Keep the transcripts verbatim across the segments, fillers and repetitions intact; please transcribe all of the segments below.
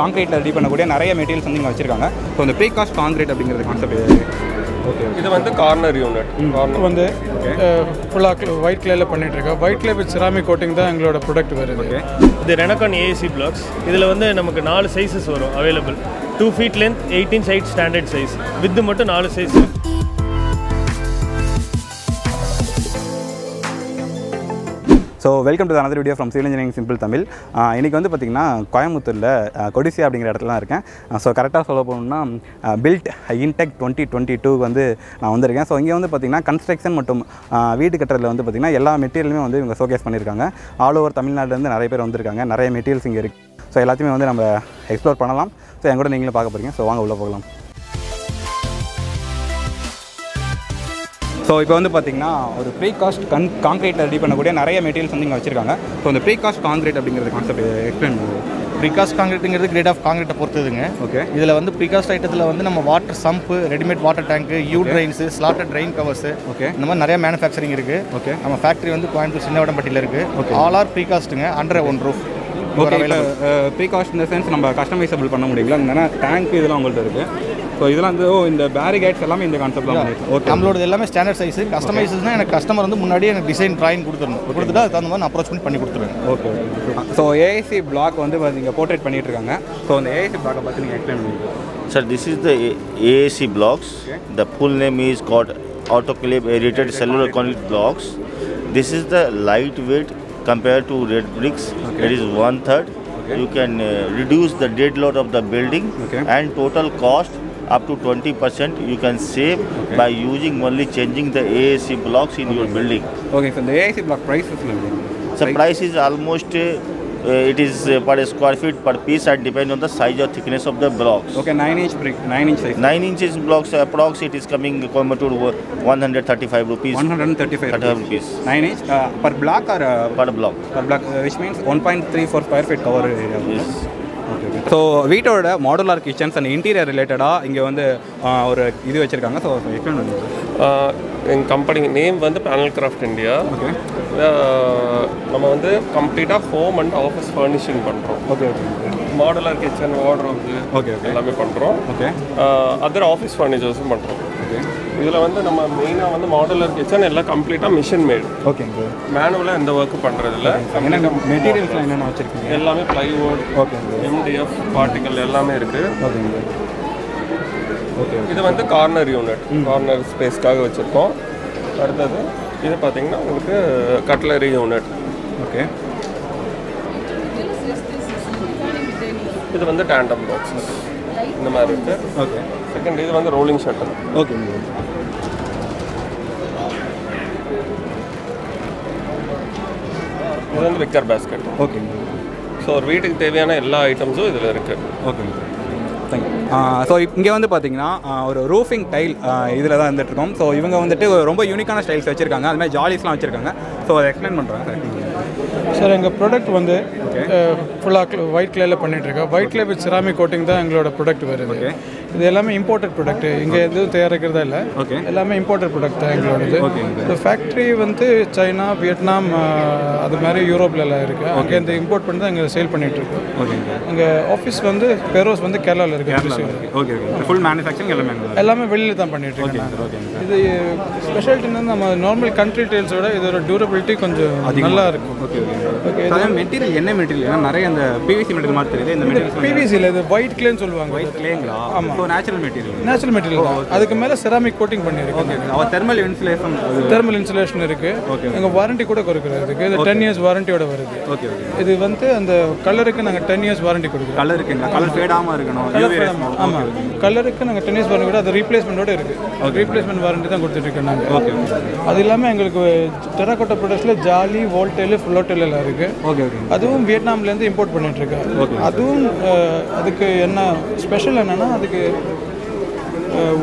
concrete ready பண்ணக்கூடிய நிறைய materials வந்து இங்க வச்சிருக்காங்க சோ அந்த ப்ரீ காஸ்ட் கான்கிரீட் அப்படிங்கறது கான்செப்ட் இருக்கு ஓகே இது வந்து கார்னர் யூனிட் கார்னர் வந்து ஃபுல்லா ஒயிட் கிளேல பண்ணிட்டு இருக்கா white clay with ceramic coating தான் எங்களோட ப்ராடக்ட் வருது ஓகே இது Renacon A A C blocks இதுல வந்து நமக்கு நாலு சைஸஸ் வரும் அவேilable two feet length eighteen height standard size width மட்டும் four size So, welcome to another video from Civil Engineering Simple Tamil. I am going to talk about Kodisi. So, correctly, I built InTech twenty twenty-two. So, here we have construction and weed cutter. All the materials are showcased. All over Tamil Nadu, there are many materials. So, we will explore all of them. So, we will see you. So, let's go. So, இப்போ வந்து பாத்தீங்கன்னா ஒரு pre cost கான்கிரீட்ல ready பண்ணக்கூடிய நிறைய materials வந்து இங்க வச்சிருக்காங்க. So அந்த ப்ரீ காஸ்ட் கான்கிரீட் அப்படிங்கறது கான்செப்ட் எக்ஸ்பிளைன் பண்ணுவோம். ப்ரீ காஸ்ட் கான்கிரீட்ங்கிறது கிரேட் ஆஃப் கான்கிரீட்ட பொறுத்ததுங்க. ஓகே. இதுல வந்து ப்ரீ காஸ்ட் ஐட்டத்துல வந்து நம்ம water sump, readymade water tank, U drains, slotted drain covers, okay. இந்த மாதிரி நிறைய manufacturing இருக்கு. ஓகே. நம்ம ஃபேக்டரி வந்து கோயம்புத்தூர் சின்னவடம்பட்டில இருக்கு. ஆல் ஆர் ப்ரீ காஸ்ட்ங்க under one roof. Okay. Precast in the sense நம்ம கஸ்டமைசபிள் பண்ண முடியுங்களா? என்னன்னா டேங்க் இதெல்லாம் உங்களுக்கு இருக்கு. So, this is the barricades. All the concept is standard size. Customization is customer and design drawing. Okay. So, A A C block is portrait. So, the A A C block is explain. Sir, this is the A A C blocks. Okay. The full name is called autoclave aerated cellular concrete blocks. This is the lightweight compared to red bricks. Okay. It is one third. Okay. You can uh, reduce the dead load of the building okay. and total cost. Up to twenty percent you can save okay. by using only changing the A A C blocks in okay. your building. Okay, so the A A C block price is like so price? price is almost uh, uh, it is uh, per square feet per piece and depends on the size or thickness of the blocks. Okay, nine inch brick, nine inch size. nine inches blocks uh, approx it is coming Coimbatore one hundred thirty-five rupees. one hundred thirty-five rupees. nine inch uh, per block or uh, per block. Per block uh, which means one point three four square feet cover area. Yes. So, we have modular kitchens and interior related. In company name is Panelcraft India. Okay. Uh, we have complete home and office furnishing. Okay, okay. Modular kitchen, wardrobe, okay, okay. okay. Uh, other office furniture. We have a modular kitchen and complete machine made. Okay. Manual and the work. Materials are plywood, M D F, particle, okay. This is a corner unit, corner space. This is a cutlery unit. Okay. This is a tandem box. Okay. Second is a rolling shutter. Okay. This is a wicker basket. Okay. So, we take all items. Okay. Thank you. Uh, so, if you have a roofing tile, uh, so you can see a very unique style. So, explain it. Sir, our product vande full white clay la panniterka white clay with ceramic coating da engaloda product varudhu idu ellame imported product inga edhu thayarikkiradha illa ellame imported product da engaloda the factory vande China Vietnam adu mari Europe la irukku anga inda import panni da inga sale panniterka okay anga office vande Peros vande Kerala la irukku okay full manufacturing ellame ellame velila da panniterka idu specialty enna nama normal country tiles oda idora durability konjam nalla irukku okay okay so material enna material na nare and P V C material maathu irudhu indha material P V C la idu white clay nu solluvaanga white clay la so natural material natural material adukku mela ceramic coating pannirukku okay ava thermal insulation thermal insulation irukku enga warranty kuda kodukkara idukku idu ten years warranty oda varudhu okay okay idu vande and color ku naanga ten years warranty kodukku color irukku color fade aama irukano U V rays aama color ku naanga ten years warranty oda adu replacement oda irukku replacement warranty dhaan koduthirukku naanga okay adu illama engalukku terracotta products la jali voltel flotel la irukku okay okay aduvum Vietnam la irundhu import panniterka aduvum adukku enna special enna na adukku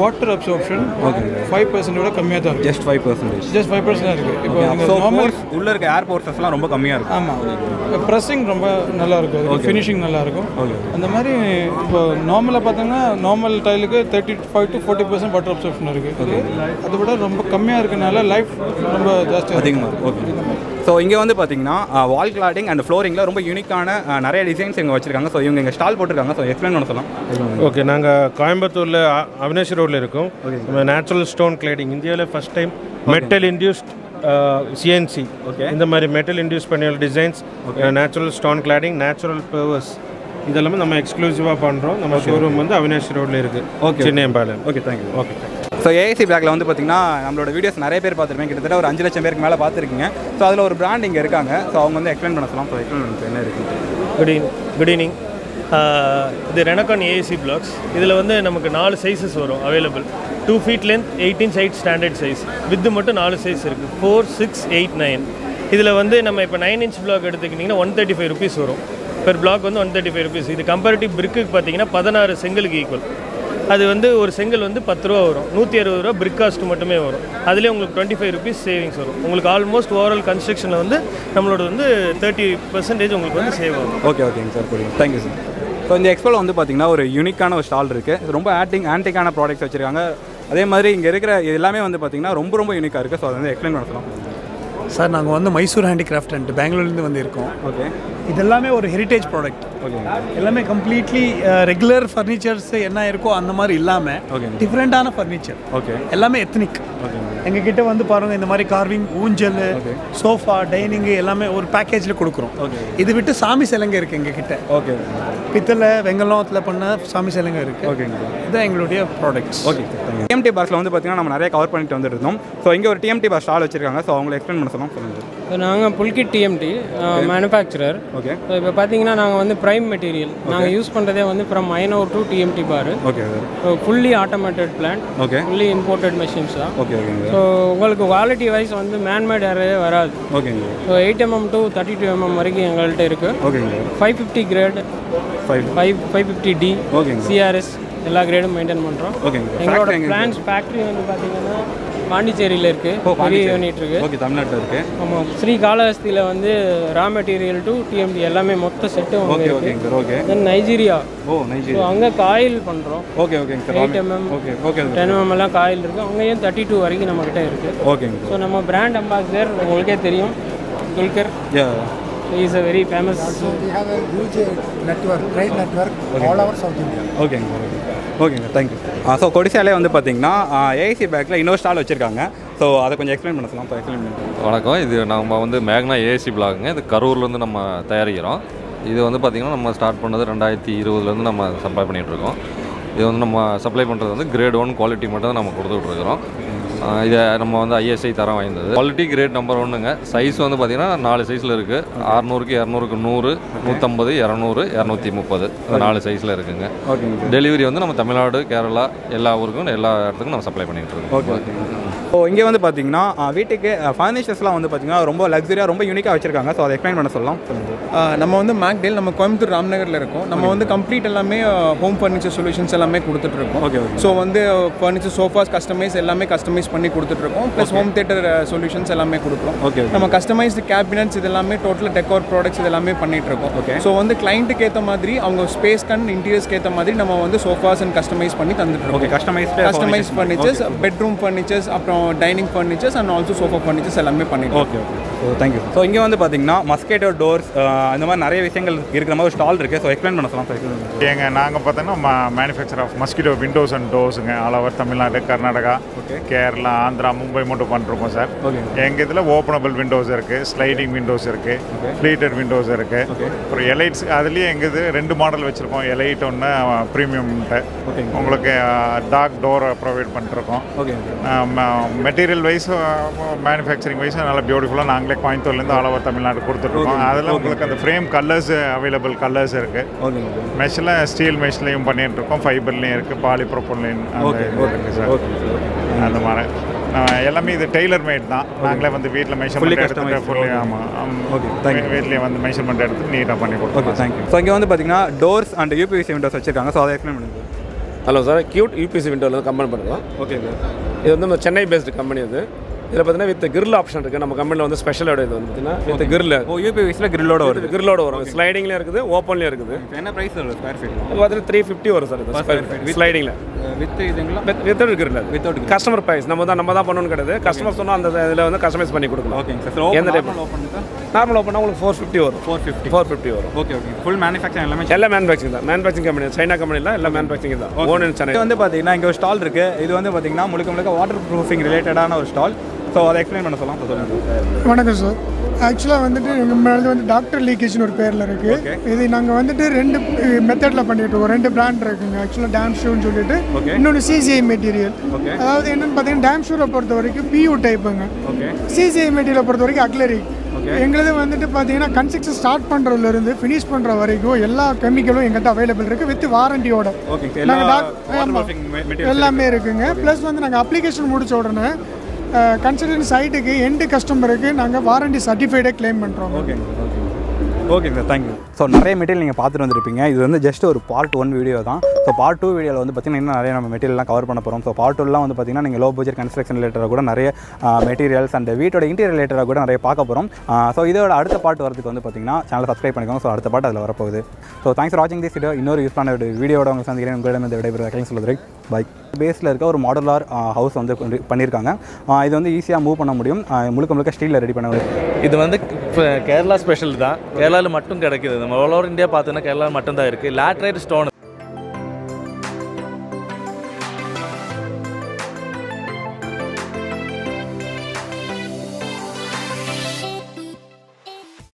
water absorption okay five percent oda kammiya tha just five percent just five percent irukku ipo normal ulla irukka air forces la romba kammiya irukku ama pressing romba nalla irukku finishing nalla irukku andha mari ipo normal la pathanga normal tile ku thirty-five to forty percent water absorption irukku adu vida romba kammiya iruknala life romba jaasti adhigama irukku okay So inge vandu pathina wall cladding and flooring la romba unique ana nariya designs inga vechirukanga. So ivanga inga stall potirukanga. So explain panna solla. Okay, naanga Coimbatore la Avinash Road la irukom. Okay, natural stone cladding India la first time metal induced uh, C N C. Okay, indha mari metal induced panel designs, okay. uh, natural stone cladding, natural purpose. இதெல்லாம் நம்ம எக்ஸ்க்ளூசிவா பண்றோம். நம்ம showroom வந்து அவினாஷ் ரோட்ல இருக்கு, Chennaiyampalayam. Okay, thank you. Okay, so AC பிளாக்ல வந்து பாத்தீங்கன்னா நம்மளோட வீடியோஸ் நிறைய பேர் பார்த்திருப்பீங்க, கிட்டத்தட்ட ஒரு அஞ்சு லட்சம் பேருக்கு மேல பார்த்திருக்கீங்க. சோ அதுல ஒரு பிராண்ட் இங்க இருக்காங்க. சோ அவங்க வந்து எக்ஸ்பிளைன் பண்ண சொல்லலாம். சோ எக்ஸ்பிளைன் என்ன இருக்கு? Good evening. Good evening. இது ரெனகான் ஏசி பிளாக்ஸ். இதுல வந்து நமக்கு நாலு சைஸஸ் வரும் available. Two feet length, eighteen side standard size, with மட்டும் நாலு சைஸ் இருக்கு, ஃபோர் சிக்ஸ் எயிட் நைன். இதில் வந்து நம்ம இப்போ நைன் இன்ச் பிளாக் எடுத்துக்கிட்டிங்கன்னா ஒன் தேர்ட்டி ஃபைவ் ருபீஸ் வரும். பெர் பிளாக் வந்து ஒன் தேர்ட்டி ஃபைவ் ருபீஸ். இது கம்பேரிட்டிவ் பிரிக்குக்கு பார்த்தீங்கன்னா பதினாறு செங்கலுக்கு ஈக்குவல். அது வந்து ஒரு செங்கல் வந்து பத்து ரூபா வரும், நூற்றி அறுபது ரூபா பிரிக் காஸ்ட் மட்டுமே வரும். அதிலே உங்களுக்கு டுவெண்ட்டி ஃபைவ் ருபீஸ் சேவிங்ஸ் வரும். உங்களுக்கு ஆல்மோஸ்ட் ஓவரால் கன்ஸ்ட்ரக்ஷனில் வந்து நம்மளோட வந்து தேர்ட்டி பர்சன்டேஜ் உங்களுக்கு வந்து சேவ் ஆகும். ஓகே, ஓகேங்க சார், புரியுது. Thank you sir. ஸோ இந்த எக்ஸ்போவில் வந்து பார்த்தீங்கன்னா ஒரு யூனிக்கான ஒரு ஸ்டால் இருக்குது. ரொம்ப ஆட்டிங் ஆன்டிக்கான ப்ராடக்ட்ஸ் வச்சுருக்காங்க. அதே மாதிரி இங்கே இருக்கிற எல்லாமே வந்து பார்த்தீங்கன்னா ரொம்ப ரொம்ப யூனிக்காக இருக்குது. ஸோ அதை வந்து எக்ஸ்பிளைன் பண்ணலாம். சார், நாங்கள் வந்து மைசூர் ஹேண்டிகிராஃப்ட் அண்ட் பெங்களூர்லேருந்து வந்து இருக்கோம். ஓகே, இதெல்லாமே ஒரு ஹெரிட்டேஜ் ப்ராடக்ட். ஓகே, எல்லாமே கம்ப்ளீட்லி ரெகுலர் ஃபர்னிச்சர்ஸ் என்ன இருக்கோ அந்த மாதிரி இல்லாமல் டிஃப்ரெண்ட்டான ஃபர்னிச்சர். ஓகே, எல்லாமே எத்னிக். ஓகே, எங்ககிட்ட வந்து பாருங்கள், இந்த மாதிரி கார்விங், ஊஞ்சல், சோஃபா, டைனிங்கு எல்லாமே ஒரு பேக்கேஜில் கொடுக்குறோம். ஓகே, இது விட்டு சாமி சிலைங்க இருக்குது எங்ககிட்ட. ஓகே, பித்தளை வெங்கலத்தில் பண்ண சாமி சிலைங்க இருக்குது. ஓகேங்க, இதுதான் எங்களுடைய ப்ராடக்ட்ஸ். ஓகே, டிஎம்டி பாக்ஸில் வந்து பார்த்திங்கன்னா நம்ம நிறைய கவர் பண்ணிட்டு வந்துட்டு இருந்தோம். ஸோ இங்கே ஒரு டிஎம்டி பாக்ஸ் ஸ்டால் வச்சுருக்காங்க. ஸோ அவங்களை எக்ஸ்பிளைன் பண்ண சொன்னால் சொல்லுங்கள். நாங்கள் Pulkit TMT manufacturer. Okay, so இப்போ பார்த்தீங்கன்னா நாங்கள் வந்து ப்ரைம் மெட்டீரியல் நாங்கள் யூஸ் பண்ணுறதே வந்து from iron ore to TMT bar. Okay, fully automated plant. Okay, fully imported machines தான். ஓகே, ஸோ உங்களுக்கு குவாலிட்டி வைஸ் வந்து மேன்மேட் யாரையே வராது. ஓகேங்க, so eight mm to thirty two mm வரைக்கும் எங்கள்கிட்ட இருக்குது. ஓகேங்க, five fifty grade, five five five fifty D. ஓகேங்க, சிஆர்எஸ் எல்லா கிரேடும் மெயின்டைன் பண்ணுறோம். ஓகேங்க, எங்களோட பிளான்ஸ் ஃபேக்ட்ரி வந்து பார்த்தீங்கன்னா பாண்டிச்சேரியில் இருக்குது, பெரிய யூனிட் இருக்குது. ஓகே, தமிழ்நாட்டில் இருக்குது. ஆமாம், ஸ்ரீகாளஹஸ்தியில் வந்து ரா மெட்டீரியல் டு டிஎம்டி எல்லாமே மொத்த செட்டும். ஓகே, ஓகேங்க சார். Okay, then Nigeria. ஓ, நைஜீரியா. ஸோ அங்கே காயில் பண்ணுறோம். ஓகே, ஓகேங்க sir. Eight mm, okay, okay, ten mm எல்லாம் காயில் இருக்குது. அங்கேயும் தேர்ட்டி டூ வரைக்கும் நம்மக்கிட்ட இருக்குது. ஓகேங்க. ஸோ நம்ம பிராண்ட் அம்பாசிடர் உங்களுக்கே தெரியும், துல்கர். யா, he is a very famous. So we have a huge network, trade network. Okay, all over South India. Okay, okay, thank you. So கொடிசாலே வந்து பாத்தீங்கன்னா ஏசி பேக்ல இன்னொரு ஸ்டால் வச்சிருக்காங்க. ஸோ அதை கொஞ்சம் எக்ஸ்பிளைன் பண்ண சொல்லலாம். எக்ஸ்பிளைன் பண்ண. வணக்கம், இது நம்ம வந்து மேக்னா ஏசி பிளாக்ங்க. இது கரூர்லேருந்து நம்ம தயாரிக்கிறோம். இது வந்து பார்த்திங்கன்னா நம்ம ஸ்டார்ட் பண்ணது ரெண்டாயிரத்தி இருபதுலேருந்து நம்ம சப்ளை பண்ணிகிட்ருக்கோம். இது வந்து நம்ம சப்ளை பண்ணுறது வந்து கிரேட் ஒன் குவாலிட்டி மட்டும் தான் நம்ம கொடுத்துட்ருக்குறோம். இதை நம்ம வந்து ஐஎஸ்ஐ தரம் வாய்ந்தது, குவாலிட்டி கிரேட் நம்பர் ஒன்றுங்க. சைஸ் வந்து பார்த்திங்கன்னா நாலு சைஸில் இருக்குது. அறுநூறுக்கு இரநூறுக்கு நூறு, நூற்றம்பது, இரநூறு, இரநூத்தி முப்பது, இந்த நாலு சைஸில் இருக்குதுங்க. டெலிவரி வந்து நம்ம தமிழ்நாடு, கேரளா எல்லா ஊருக்கும் எல்லா இடத்துக்கும் நம்ம சப்ளை பண்ணிகிட்டு இருக்கோம். ஓகே, ஸோ இங்கே வந்து பார்த்திங்கன்னா வீட்டுக்கு ஃபர்னிச்சர்ஸ்லாம் வந்து பார்த்திங்கன்னா ரொம்ப லக்ஸரியாக ரொம்ப யூனிக்காக வச்சுருக்காங்க. ஸோ அதை எக்ஸ்பிளைன் பண்ண சொல்லலாம். நம்ம வந்து மேக்டேல், நம்ம கோயம்புத்தூர் ராம்நகரில் இருக்கோம். நம்ம வந்து கம்ப்ளீட் எல்லாமே ஹோம் ஃபர்னிச்சர் சொல்யூஷன்ஸ் எல்லாமே கொடுத்துட்ருக்கோம். ஓகே, ஸோ வந்து ஃபர்னிச்சர், சோஃபாஸ் கஸ்டமைஸ் எல்லாமே கஸ்டமைஸ் பண்ணி கொடுத்துட்டு இருக்கோம். ப்ளஸ் ஹோம் தியேட்டர் சொல்யூஷன்ஸ் எல்லாமே கொடுக்குறோம். ஓகே, நம்ம கஸ்டமைஸ்டு கேபினட்ஸ் இதெல்லாமே டோட்டல் டெக்கோர் ப்ராடக்ட்ஸ் இதெல்லாமே பண்ணிட்டு இருக்கோம். ஓகே, ஸோ வந்து கிளைண்ட்டுக்கு ஏற்ற மாதிரி அவங்க ஸ்பேஸ் கன் இன்டீரியர்ஸ்க்கு ஏற்ற மாதிரி நம்ம வந்து சோஃபாஸ் அண்ட் கஸ்டமைஸ் பண்ணி தந்துட்டு இருக்கோம். Customise customise furnitures, bedroom furnitures, அப்புறம் dining furnitures and also sofa furnitures எல்லாமே பண்ணிட்டு. Okay, so thank you. ஸோ இங்கே வந்து பார்த்தீங்கன்னா மஸ்கேட்டோ டோர்ஸ் அந்த மாதிரி நிறைய விஷயங்கள் இருக்கிற மாதிரி ஒரு ஸ்டால் இருக்குது. ஸோ எக்ஸ்பிளைன் பண்ண சொல்லலாம். எங்கள் நாங்கள் பார்த்தோன்னா manufacture of mosquito windows and டோர்ஸுங்க. ஆல் ஓவர் தமிழ்நாடு, கர்நாடகா, கேரளா, ஆந்திரா, மும்பை மட்டும் பண்ணிருக்கோம் சார். எங்கள் இதில் ஓப்பனபிள் விண்டோஸ் இருக்குது, ஸ்லைடிங் விண்டோஸ் இருக்குது, ஃப்ளீட்டட் விண்டோஸ் இருக்குது, அப்புறம் எலைட்ஸ். அதுலேயே எங்கள் இது ரெண்டு மாடல் வச்சுருக்கோம், எலைட் ஒன்று ப்ரீமியம்ட்டு. உங்களுக்கு டாக் டோரை ப்ரொவைட் பண்ணிட்டுருக்கோம். மெட்டீரியல் வைஸும் மேனுஃபேக்சரிங் வைஸும் நல்லா பியூட்டிஃபுல்லாக நாங்களே கோயம்புத்தூர்லேருந்து ஆல் ஓவர் தமிழ்நாடு கொடுத்துட்ருக்கோம். அதில் உங்களுக்கு அந்த ஃப்ரேம் கலர்ஸ், அவைலபிள் கலர்ஸ் இருக்குது. மெஷில் ஸ்டீல் மெஷ்லையும் பண்ணிகிட்ருக்கோம், ஃபைபர்லேயும் இருக்குது, பாலிப்ரோபோன்லையும் இருக்குது சார். அந்த மாதிரி எல்லாமே இது டெய்லர் மேட் தான். நாங்களே வந்து வீட்டில் மெஷர்மெண்ட் எடுத்துகிட்டு, ஆமாம், வீட்லேயே வந்து மெஷர்மெண்ட் எடுத்து நீட்டாக பண்ணி கொடுப்போம். தேங்க்யூ. ஸோ இங்கே வந்து பார்த்தீங்கன்னா டோர்ஸ் அண்ட் யூபிவிசி விண்டோஸ் வச்சுருக்காங்க. ஸோ அதை எக்ஸ்பிளைன் பண்ணுங்கள். ஹலோ சார், கியூட் யூபிவிசி விண்டோவில் கம்பெனி பண்ணுறோம். Okay sir. இது வந்து நம்ம சென்னை பேஸ்டு கம்பெனி. இது இதில் பார்த்தீங்கன்னா வித் கிரில் ஆப்ஷன் இருக்குது. நம்ம கம்பெனியில் வந்து ஸ்பெஷலோட இது வந்து பார்த்தீங்கன்னா வித் கிரில். ஓ, யூபிவிசியில் கிரில்லோட வருது, கிரில்லோட வரும், ஸ்லைடிங்லேயும் இருக்குது, ஓப்பன்லேயும் இருக்குது. என்ன ப்ரைஸ் வருது ஸ்கொயர் ஃபீட்? பார்த்தீங்கன்னா த்ரீ ஃபிஃப்டி வரும் சார் ஸ்கொயர் ஃபீட் ஸ்லைடிங்கில். with இதுங்களா வித்தவுட் இருக்குல்ல வித்தவுட் கஸ்டமர் பிரைஸ் நம்ம தான் நம்ம தான் பண்ணனும் கடது கஸ்டமர் சொன்னா அந்த இதல வந்து கஸ்டமைஸ் பண்ணி கொடுக்கலாம் ஓகேங்க சார் ஓபன் பண்ணுங்க நார்மல் ஓபன் பண்ணா உங்களுக்கு four fifty வரும் four fifty வரும் ஓகே ஓகே ফুল manufacturing எல்லாமே எல்லா manufacturing தான் manufacturing company சைனா company இல்ல எல்லா manufacturing தான் ஓன் இன் சென்னை வந்து பாத்தீங்கன்னா இங்க ஒரு ஸ்டால் இருக்கு இது வந்து பாத்தீங்கன்னா முழுக்க முழுக்க வாட்டர் ப்ரூஃபிங் ரிலேட்டடான ஒரு ஸ்டால் சோ அத எக்ஸ்பிளைன் பண்ண சொல்லலாம் சொல்லுங்க வணக்கம் சார் ஆக்சுவலா வந்துட்டு நம்ம வந்து டாக்டர் லீக்கேஜ்னு ஒரு பேர்ல இருக்கு இது நாங்க வந்துட்டு ரெண்டு மெத்தட்ல பண்ணிட்டு இருக்கோம் ரெண்டு பிராண்ட் இருக்குங்க ஆக்சுவலா டாம் ஷூன்னு சொல்லிட்டு இன்னொரு சிசிஐ மெட்டீரியல் அதாவது என்னன்னு பாத்தீங்கன்னா டாம் ஷூரை பொறுத்த வரைக்கும் பியூ டைப்புங்க சிசிஐ மெட்டீரியலை பொறுத்த வரைக்கும் அக்லரி எங்களது வந்துட்டு பார்த்தீங்கன்னா கன்ஸ்ட்ரக்ஷன் ஸ்டார்ட் பண்ணுறதுலேருந்து ஃபினிஷ் பண்ணுற வரைக்கும் எல்லா கெமிக்கலும் எங்கள்கிட்ட அவைலபிள் இருக்குது வித் வாரண்டியோட எல்லாமே இருக்குங்க ப்ளஸ் வந்து நாங்கள் அப்ளிகேஷன் முடிச்ச உடனே கன்சல்டன்ட் சைட்டுக்கு எண்டு கஸ்டமருக்கு நாங்கள் வாரண்டி சர்டிஃபைடே கிளைம் பண்ணுறோம் okay okay sir thank you so நிறைய மெட்டீரியல் நீங்கள் பார்த்துட்டு வந்துருப்பீங்க இது வந்து ஜஸ்ட் ஒரு பார்ட் ஒன் வீடியோ தான் ஸோ பார்ட் டூ வீடியோவில் வந்து பார்த்திங்கன்னா இன்னும் நிறைய நம்ம மெட்டீரியல்லாம் கவர் பண்ண போகிறோம் ஸோ பார்ட் டூலாம் வந்து பார்த்திங்கன்னா நீங்கள் லோ பட்ஜெட் கன்ஸ்ட்ரக்ஷன் ரிலேட்டடாக கூட நிறைய மெட்டீரியல்ஸ் அண்ட் வீட்டோட இன்டீரியர் ரிலேட்டடாக கூட நிறைய பார்க்க போகிறோம் ஸோ இதோட அடுத்த பார்ட் வரதுக்கு வந்து பார்த்திங்கன்னா சேனல் சப்ஸ்கிரைப் பண்ணிக்கோங்க ஸோ அடுத்த பார்ட் அதில் வரப்போகுது ஸோ தேங்க்ஸ் ஃபார் வாட்சிங் திஸ் வீடியோ இன்னொரு யூஸ் பண்ண வீடியோட உங்களுக்கு சந்திக்கிறேன் உங்களிடம் இந்த விடைபெறும் சொல்லுறேன் பை பேஸில் இருக்க ஒரு மாடலார் ஹவுஸ் வந்து பண்ணியிருக்காங்க இது வந்து ஈஸியாக மூவ் பண்ண முடியும் முழுக்க முழுக்க ஸ்டீலில் ரெடி பண்ண முடியும் இது வந்து கேரளா ஸ்பெஷல் தான் கேரளாவில் மட்டும் கிடைக்கிது நம்ம ஆல் ஓவர் இந்தியா பார்த்தோன்னா கேரளா மட்டும் தான் இருக்குது லேட்ரைட் ஸ்டோன்